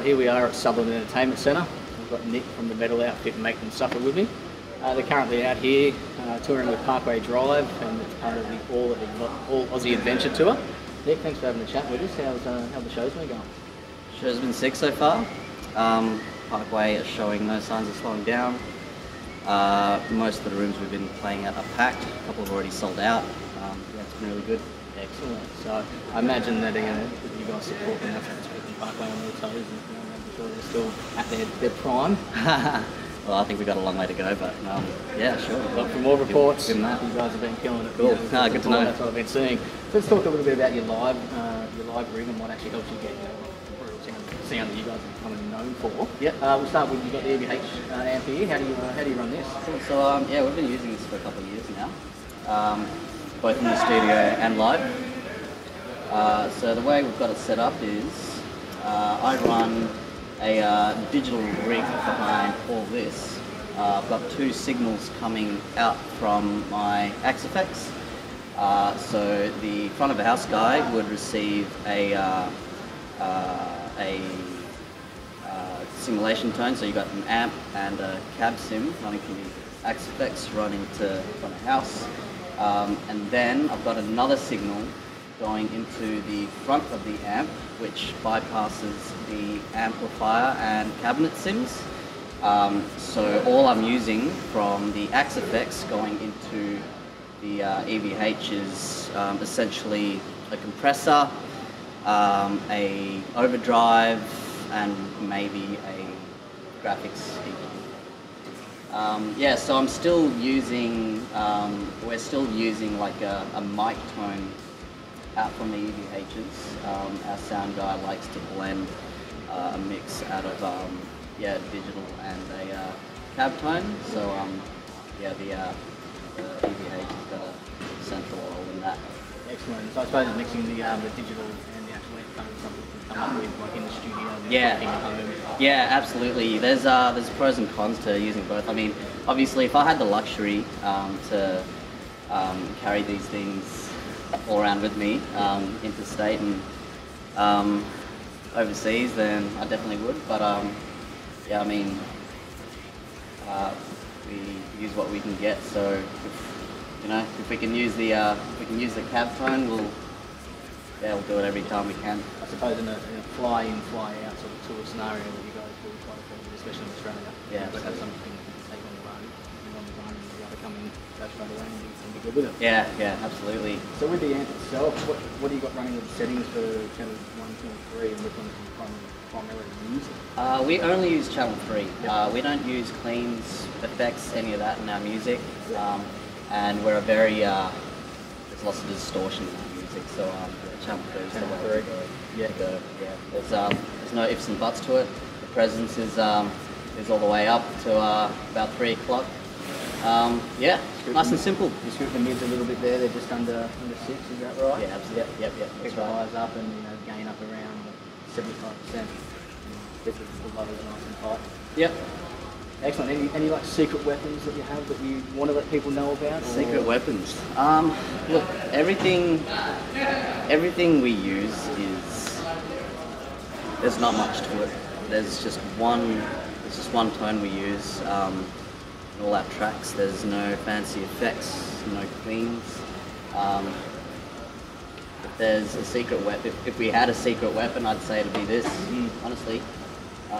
Right, here we are at Southern Entertainment Centre. We've got Nick from the metal outfit Make Them Suffer with me. They're currently out here touring with Parkway Drive, and it's part of the all Aussie Adventure tour. Nick, thanks for having a chat with us. How's the show's been going? Show's been sick so far. Parkway is showing no signs of slowing down. Most of the rooms we've been playing at are packed. A couple have already sold out. That's been really good. Excellent. So I imagine that you guys support the Parkway on all toes, and making sure they're still at their prime. Well, I think we've got a long way to go, but yeah, sure. Well, from all reports, you guys have been killing it. Cool. Good to know. That's what I've been seeing. So let's talk a little bit about your live rig and what actually helps you get sound that you guys are becoming known for. Yep. We'll start with, you've got the EVH amp here. How do you run this? Cool. So yeah, we've been using this for a couple of years now, both in the studio and live. So the way we've got it set up is I run a digital rig behind all this. I've got two signals coming out from my AxeFX. So the front of the house guy would receive a simulation tone, so you've got an amp and a cab sim running from the AxeFX running to the front of the house, and then I've got another signal going into the front of the amp, which bypasses the amplifier and cabinet sims. So all I'm using from the AxeFX going into the EVH is essentially a compressor, a overdrive, and maybe a graphics EQ. Yeah, so I'm still using, we're still using like a mic tone out from the EVHs. Our sound guy likes to blend a mix out of yeah, digital and a cab tone. So yeah, the EVH has got a central role in that. Excellent. So I suppose mixing the digital and the actual amp tone is something you can come up with, like in the studio. Yeah. Yeah, absolutely. There's pros and cons to using both. I mean, obviously, if I had the luxury to carry these things all around with me, interstate and overseas, then I definitely would. But yeah, I mean, we use what we can get. So if, you know, if we can use the cab tone, we'll do it every time we can. I suppose in a fly in, fly out sort of tour scenario, where you guys do quite a bit, especially in Australia. Yeah, but have something you can take on the road, and on the road you got to come in, that's right away. Good with it. Yeah, yeah, absolutely. So with the amp itself, what do you got running with the settings for channel 1, 2, and 3, and which ones are primarily using? We only use channel 3. Yep. We don't use cleans, effects, any of that in our music. Yep. And we're a very, there's lots of distortion in our music, so channel 3 is the way to go. Yeah. Yeah. There's no ifs and buts to it. The presence is all the way up to about 3 o'clock. Yeah, nice and simple. You scoop the mids a little bit there, they're just under 6, is that right? Yeah, absolutely. Yep. Pick the highs up and, you know, gain up around 75%. Get the lows nice and tight. Yep. Excellent. Any like secret weapons that you have that you want to let people know about? Secret weapons? Look, everything we use is, there's not much to it. There's just one tone we use. All our tracks, there's no fancy effects, no cleans. If there's a secret weapon, if we had a secret weapon, I'd say it'd be this, honestly.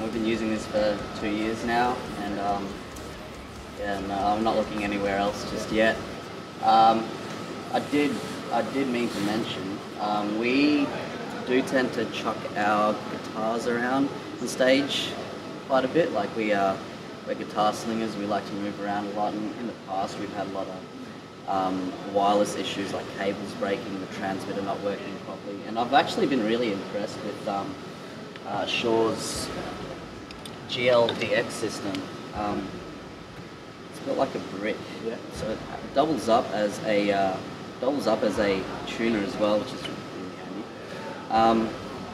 We've been using this for 2 years now, and I'm not looking anywhere else just yet. I did mean to mention, we do tend to chuck our guitars around on stage quite a bit. Like we're guitar slingers, we like to move around a lot, and in the past we've had a lot of wireless issues, like cables breaking, the transmitter not working properly, and I've actually been really impressed with Shure's GLPX system. It's built like a brick, yeah. So it doubles up as a tuner as well, which is really handy.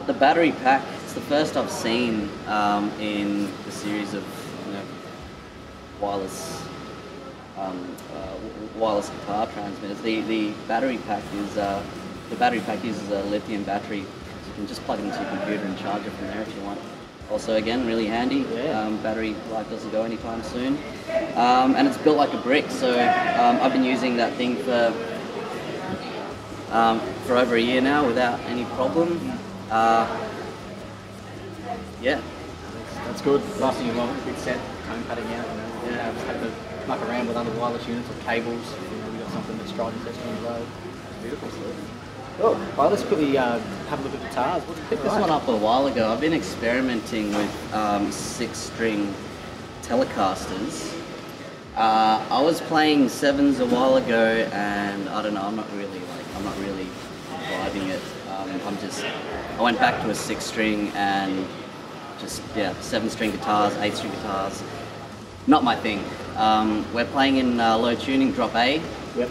The battery pack, it's the first I've seen in the series of wireless guitar transmitters. The battery pack is uses a lithium battery, so you can just plug it into your computer and charge it from there if you want. Also, again, really handy. Yeah. Battery life doesn't go anytime soon. And it's built like a brick, so I've been using that thing for over a year now without any problem. Yeah. That's good. Last thing you want is a big set, cone cutting out. You know, yeah. Just have to muck around with other wireless units or cables. You know, we've got something that's tried and tested as well. It's beautiful. So. Cool. Well, let's quickly have a look at guitars. We'll pick this one up a while ago. I've been experimenting with 6-string Telecasters. I was playing 7s a while ago, and I don't know. I'm not really vibing it. I went back to a 6-string and just 7-string guitars, 8-string guitars. Not my thing. We're playing in low tuning, drop A. Yep.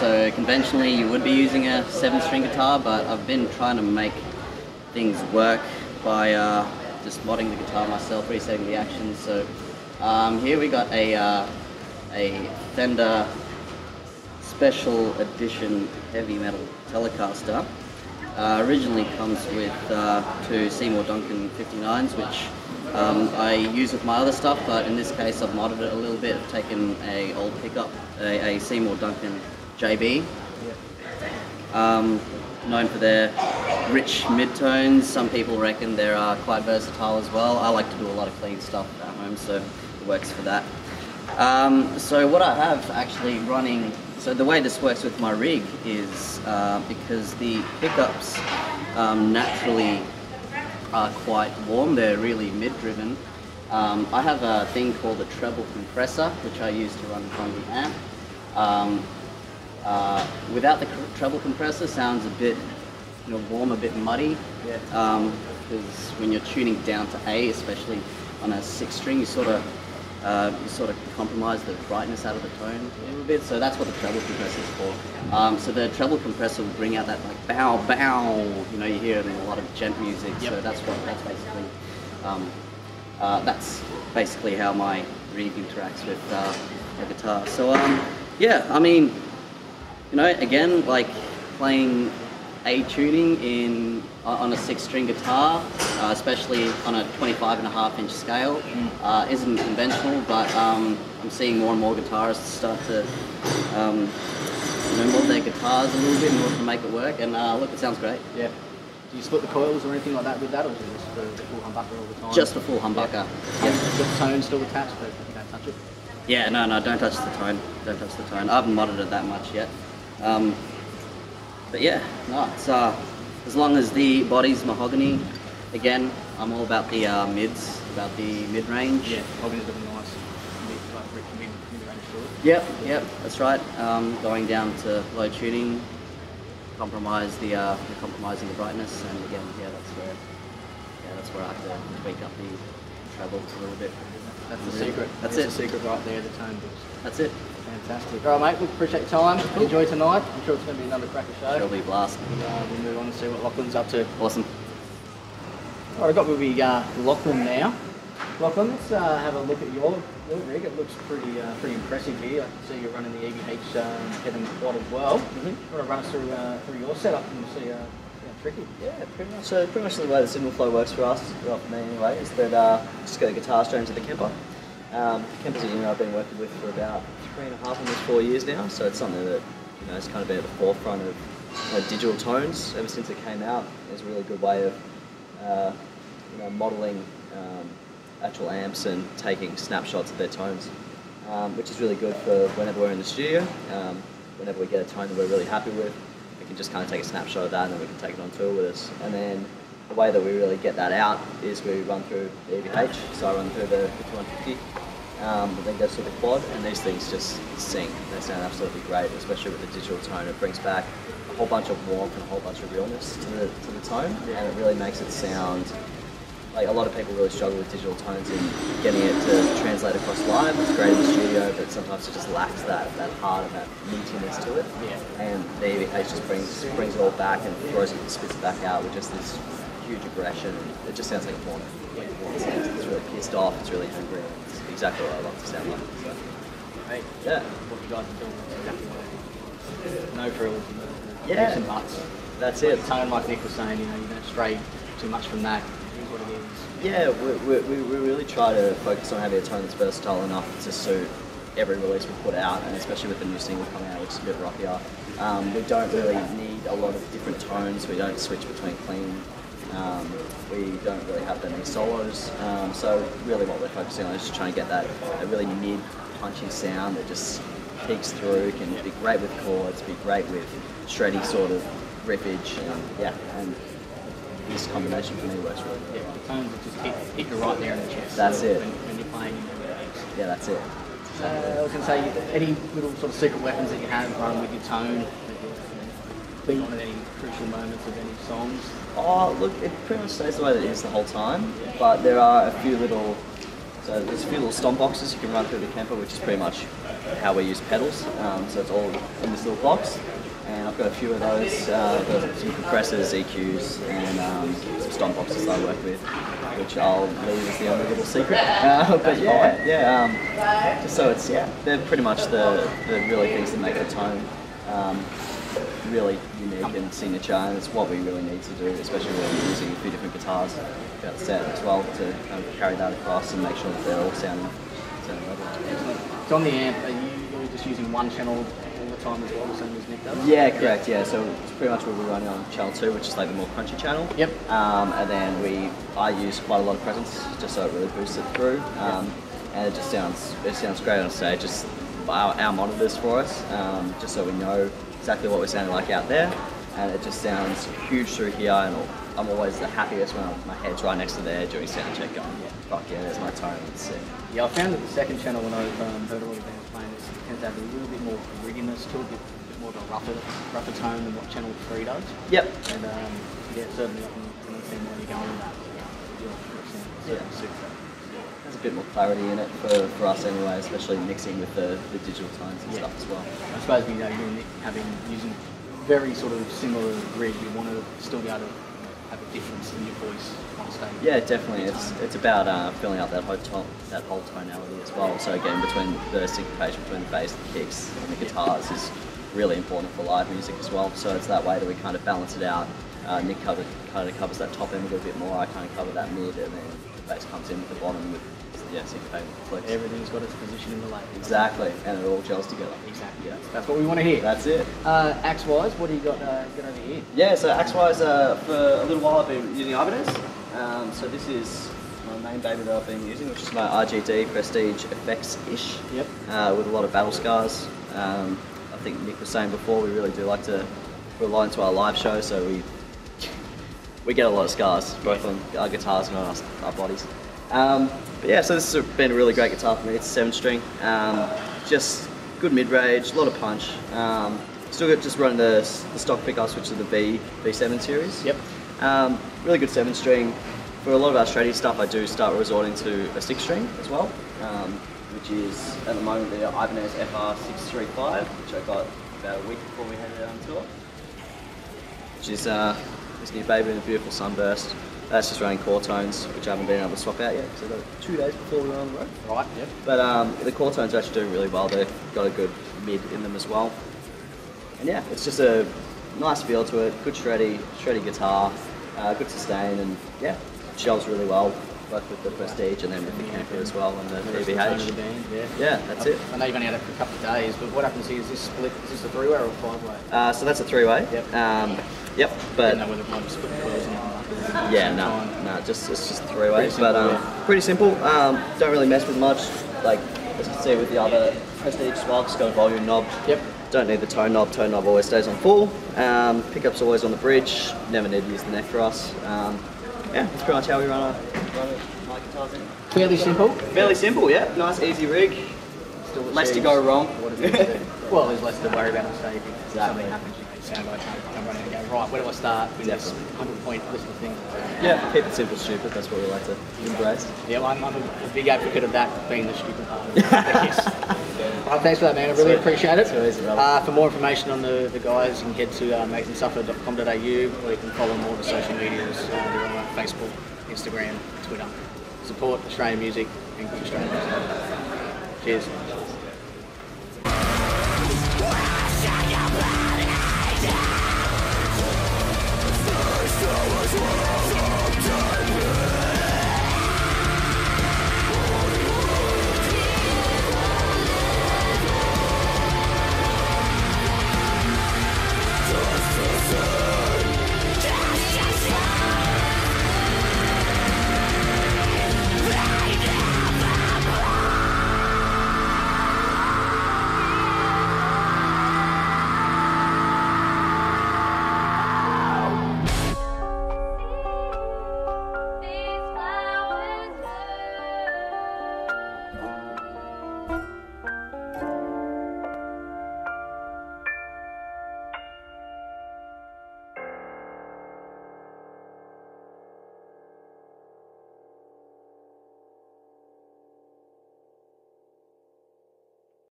So conventionally you would be using a 7-string guitar, but I've been trying to make things work by just modding the guitar myself, resetting the action. So here we got a Fender Special Edition Heavy Metal Telecaster. Originally comes with two Seymour Duncan 59s, which I use with my other stuff, but in this case I've modded it a little bit. I've taken an old pickup, a Seymour Duncan JB, known for their rich midtones. Some people reckon they're quite versatile as well. I like to do a lot of clean stuff at home, so it works for that. So what I have actually running, so the way this works with my rig is because the pickups naturally are quite warm, they're really mid-driven. I have a thing called a treble compressor, which I use to run from the amp. Without the treble compressor, sounds a bit warm, a bit muddy. Yeah. Because when you're tuning down to A, especially on a 6-string, you sort of compromise the brightness out of the tone a little bit, so that's what the treble compressor is for. So the treble compressor will bring out that like bow bow, you hear it in a lot of gent music. Yep. So that's basically how my rig interacts with the guitar. So yeah, I mean, again, like playing A tuning on a 6-string guitar, especially on a 25.5-inch scale, isn't conventional, but I'm seeing more and more guitarists start to mod their guitars a little bit in order to make it work, and look, it sounds great. Yeah. Do you split the coils or anything like that with that, or is it just the full humbucker all the time? Just the full humbucker. Yeah. Yes. The tone's still attached, but you don't touch it? Yeah, no, don't touch the tone. Don't touch the tone. I haven't modded it that much yet. But yeah, no, it's as long as the body's mahogany. Again, I'm all about the mids, about the mid-range. Yeah, mahogany's got a nice mid-range to it. Yep, that's right. Going down to low tuning, compromising the brightness, and again, that's where I have to tweak up the trebles a little bit. That's the secret. That's the secret right there, the tone boost. That's it. Fantastic. All right, mate, we appreciate your time. Cool. Enjoy tonight. I'm sure it's going to be another cracker show. It'll be a blast. And, we'll move on and see what Lachlan's up to. Awesome. All right, I've got with me Lachlan now. Lachlan, let's have a look at your rig. It looks pretty impressive here. I can see you're running the EVH heading quad as well. Mm-hmm. Want to run us through your setup and see how tricky? Yeah, pretty much. So pretty much the way the signal flow works for us, well for me anyway, is that just go the guitar straight into the Kemper. Kemper's a unit I've been working with for about 3.5, almost 4 years now, so it's something that has kind of been at the forefront of digital tones ever since it came out. It's a really good way of modelling actual amps and taking snapshots of their tones, which is really good for whenever we're in the studio. Whenever we get a tone that we're really happy with, we can just kind of take a snapshot of that, and then we can take it on tour with us. And then the way that we really get that out is we run through the EVH, so I run through the 250, but then goes to the quad, and these things just sync. They sound absolutely great, especially with the digital tone. It brings back a whole bunch of warmth and a whole bunch of realness to the tone, and it really makes it sound like a lot of people really struggle with digital tones and getting it to translate across live. It's great in the studio, but sometimes it just lacks that heart and that meatiness to it. Yeah. And the EVH just brings it all back and throws it and spits it back out with just this huge aggression. It just sounds like a warning. It's really pissed off, it's really angry. It's exactly what I love to sound like. So, hey, yeah. What you guys are doing. No frills. No ifs and buts. That's it. Tone, like Nick was saying, you don't stray too much from that. is what it is. Yeah, we really try to focus on having a tone that's versatile enough to suit every release we put out, and especially with the new single coming out, which is a bit rockier. We don't really need a lot of different tones. We don't switch between clean. We don't really have that many solos. So really what we're focusing on is just trying to get that a really mid, punchy sound that just peaks through, can be great with chords, be great with shreddy sort of riffage, and this combination for me works really well. Yeah, the tones that just hit you right there in the chest. That's it. When you're playing in the mix. Yeah, that's it. I was going to say, any little sort of secret weapons that you have with your tone, that you've been on at any crucial moments of any songs? Oh, look, it pretty much stays the way that it is the whole time, but there are a few little, so there's a few little stomp boxes you can run through the Kemper, which is pretty much how we use pedals, so it's all in this little box, and I've got a few of those, some compressors, EQs, and some stomp boxes that I work with, which I'll leave as the only little secret, but just so it's, they're pretty much the really things that make the tone really unique and signature, and it's what we really need to do, especially when we're using a few different guitars throughout the set as well, to carry that across and make sure that they're all sounding level. So on the amp, are you really just using one channel all the time as well, the same as Nick does? Yeah, correct, yeah, so it's pretty much what we're running on channel 2, which is like the more crunchy channel. Yep. And then I use quite a lot of presence, just so it really boosts it through, and it just sounds great on stage, just our monitors for us, just so we know exactly what we're sounding like out there, and it just sounds huge through here, and I'm always the happiest when my head's right next to there during sound check going, fuck yeah, there's my tone, it's sick. Yeah, I found that the second channel, when I've heard a lot of bands playing this, it tends to have a little bit more grittiness to it, a bit more of a rougher tone than what channel 3 does. Yep. And yeah, certainly I can understand where you're going with that. There's a bit more clarity in it for us anyway, especially mixing with the digital tones and stuff as well. I suppose, you know, using very sort of similar rig, you want to still be able to have a difference in your voice on stage. Yeah, definitely. It's about filling up that whole tonality as well. So again, between the syncopation between the bass, the kicks, and the guitars is really important for live music as well. So it's that way that we kind of balance it out. Nick kind of covers that top end a little bit more. I kind of cover that mid, and then the bass comes in at the bottom with syncopation. Everything's got its position in the lane. Exactly, and it all gels together. Exactly. Yeah. That's what we want to hear. That's it. Axe-wise, what do you got over here? Yeah, so axe-wise, for a little while I've been using Ibanez. So this is my main baby that I've been using, which is my RGD Prestige FX-ish. Yep. With a lot of battle scars. I think Nick was saying before, we really do like to rely into our live show, so we get a lot of scars, both on our guitars and on our bodies. But yeah, so this has been a really great guitar for me. It's a 7-string, just good mid-range, a lot of punch. Still got just running the stock pickup switch of the V7 series. Yep. Really good 7-string. For a lot of our shreddy stuff, I do start resorting to a 6-string as well, which is at the moment the Ibanez FR635, which I got about a week before we headed out on tour. Which is this new baby in a beautiful sunburst. That's just running core tones, which I haven't been able to swap out yet, because I got it 2 days before we were on the road. Right, yeah. But the core tones are actually doing really well. They've got a good mid in them as well. And yeah, it's just a nice feel to it. Good shreddy guitar, good sustain, and yeah, shells really well, both with the Prestige and then with the Kemper as well, and the EVH. Yeah, that's it. I know you've only had it for a couple of days, but what happens here is this split, is this a 3-way or a 5-way? So that's a 3-way. Yep. Yep, but... I didn't know whether one split coils or not. Yeah, no, it's just 3-way, but pretty simple. Don't really mess with much. Like as you can see with the other Prestige swell, it's got a volume knob. Yep. Don't need the tone knob. Tone knob always stays on full. Pickup's always on the bridge. Never need to use the neck for us. Yeah, that's pretty much how we run our guitars in. Fairly simple. Fairly simple. Yeah, nice easy rig. Still less to go wrong. What do you do? Well, there's less to worry about on stage. Exactly. Something happens. Sound like I'm running and go, right, where do I start with this 100-point list of things? Yeah, keep it simple, stupid, that's what we like to embrace. Yeah, well, I'm a big advocate of that being the stupid part of it. Well, thanks for that, man, I really appreciate it. For more information on the guys, you can head to makethemsuffer.com.au, or you can follow more of the social medias. They're on like Facebook, Instagram, Twitter. Support Australian music and good Australian music. Cheers.